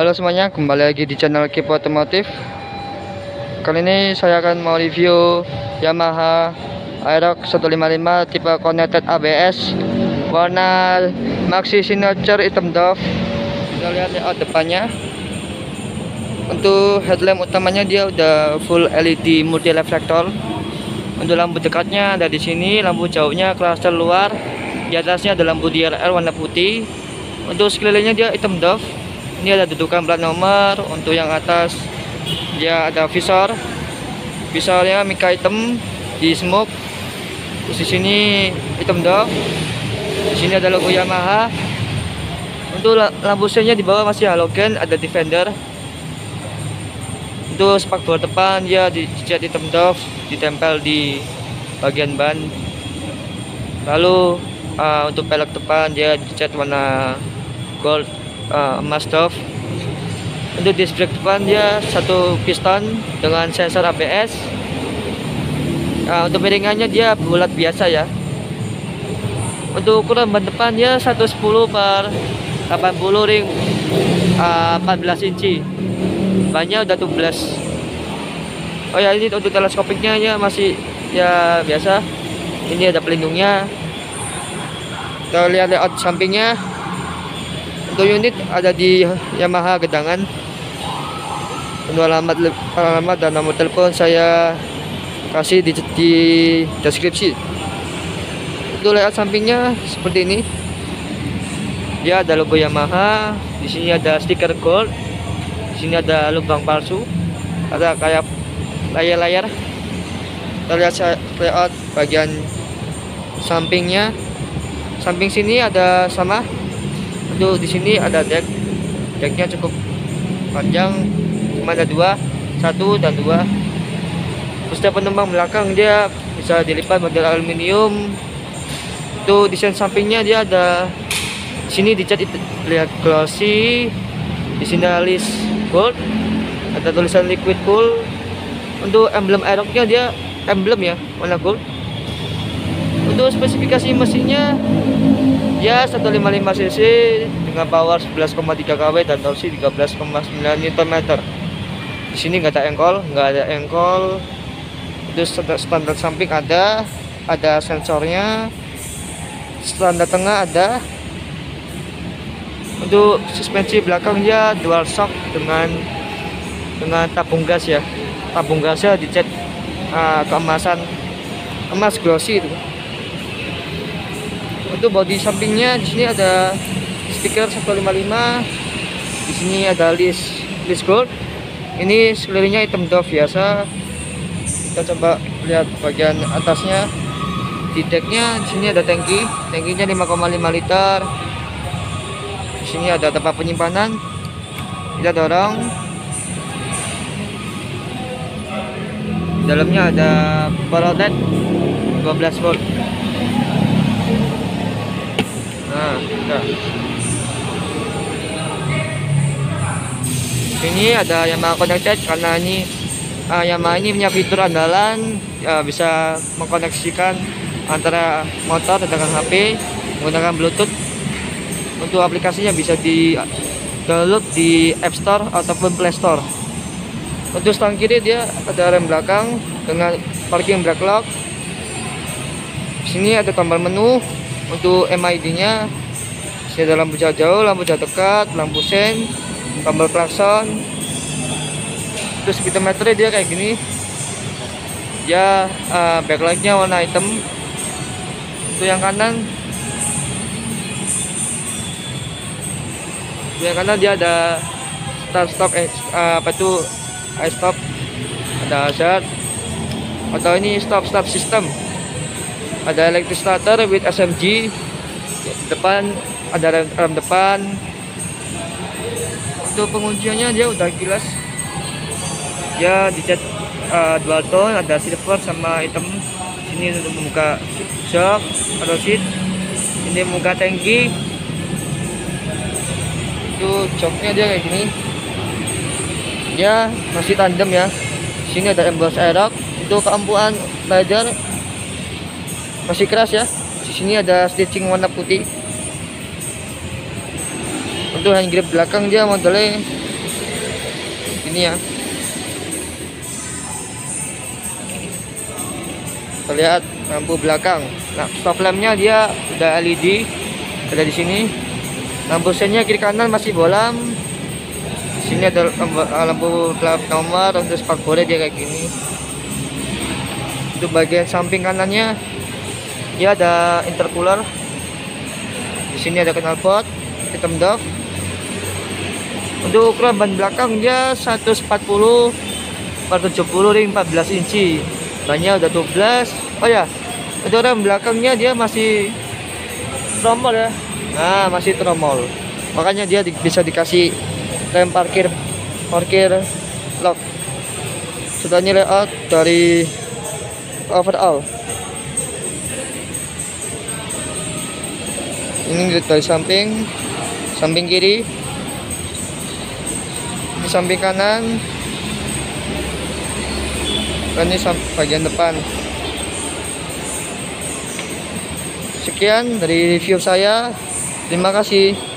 Halo semuanya, kembali lagi di channel Kipo Otomotif. Kali ini saya akan mau review Yamaha Aerox 155 tipe Connected ABS, warna maxi signature hitam doff. Kita lihat layout depannya. Untuk headlamp utamanya dia udah full LED multi reflektor. Untuk lampu dekatnya ada di sini, lampu jauhnya klaster luar. Di atasnya ada lampu DRL warna putih. Untuk sekelilingnya dia hitam doff. Ini ada dudukan plat nomor. Untuk yang atas dia ada visor. Visornya mika hitam di smoke. Terus di sini hitam doff. Di sini ada logo Yamaha. Untuk lampu seinnya di bawah masih halogen, ada defender. Untuk spakbor depan dia dicat hitam doff, ditempel di bagian ban. Lalu untuk pelek depan dia dicat warna gold emas doff. Untuk disc brake depan dia satu piston dengan sensor ABS. Untuk miringannya dia bulat biasa ya. Untuk ukuran ban depan dia 110/80 ring 14 inci. Bannya udah 12. Oh ya, ini untuk teleskopiknya ya masih ya biasa. Ini ada pelindungnya. Kita lihat layout sampingnya. Untuk unit ada di Yamaha Gedangan. Untuk alamat dan nomor telepon saya kasih di deskripsi. Untuk layout sampingnya seperti ini. Dia ada logo Yamaha. Di sini ada stiker gold. Di sini ada lubang palsu. Ada kayak layar-layar. Kita lihat layout bagian sampingnya. Samping sini ada sama. Untuk di sini ada deck. Decknya cukup panjang, cuma ada dua, satu dan dua. Terus penumpang belakang dia bisa dilipat model aluminium. Itu desain sampingnya dia ada. Di sini dicat lihat glossy. Di sini ada list gold. Ada tulisan liquid cool. Untuk emblem Aerox-nya dia emblem ya warna gold. Untuk spesifikasi mesinnya ya 155 cc dengan power 11,3 kW dan torsi 13,9 Nm. Di sini nggak ada engkol. Itu standar samping ada sensornya. Standar tengah ada. Untuk suspensi belakang ya dual shock dengan tabung gas ya. Tabung gasnya dicat keemasan, emas glossy itu. Untuk bodi sampingnya di sini ada stiker 155. Di sini ada list gold. Ini sekelilingnya hitam doff biasa. Kita coba lihat bagian atasnya. Di decknya di sini ada tangki. Tangkinya 5,5 liter. Di sini ada tempat penyimpanan. Kita dorong. Dalamnya ada power outlet 12 volt. Ini ada Yamaha Connected karena ini Yamaha ini punya fitur andalan, bisa mengkoneksikan antara motor dengan HP menggunakan Bluetooth. Untuk aplikasinya bisa di download di App Store ataupun Play Store. Untuk stang kiri dia ada rem belakang dengan parking brake lock. Sini ada tombol menu. Untuk MID-nya sini ada lampu jauh, lampu jauh dekat, lampu sen, tombol klakson. Terus speedometernya dia kayak gini. Dia backlight-nya warna hitam. Untuk yang kanan. Untuk yang kanan dia ada start stop eye stop, ada hazard. Atau ini stop system. Ada electric starter with SMG. Depan ada rem depan. Untuk pengunciannya dia udah kilas. Dia dicat dual tone, ada silver sama hitam. Ini untuk membuka shock atau seat. Ini membuka tangki. Itu joknya dia kayak gini. Dia masih tandem ya. Sini ada emboss Aerox. Untuk keampuan rider masih keras ya. Di sini ada stitching warna putih. Untuk hand grip belakang dia modelnya ini ya. Terlihat lampu belakang. Nah, stop lampnya dia udah LED, ada di sini. Lampu sennya kiri kanan masih bolam. Di sini ada lampu plat nomor, untuk spakbornya dia kayak gini. Untuk bagian samping kanannya dia ada intercooler. Di sini ada knalpot hitam doff. Untuk ukuran ban belakang dia 140/70 ring 14 inci. Bannya udah 12. Oh ya, untuk rem belakangnya dia masih tromol ya. Nah, masih tromol. Makanya dia bisa dikasih rem parkir lock. Sudahnya layout dari overall. Ini dari samping kiri, di samping kanan. Ini bagian depan. Sekian dari review saya. Terima kasih.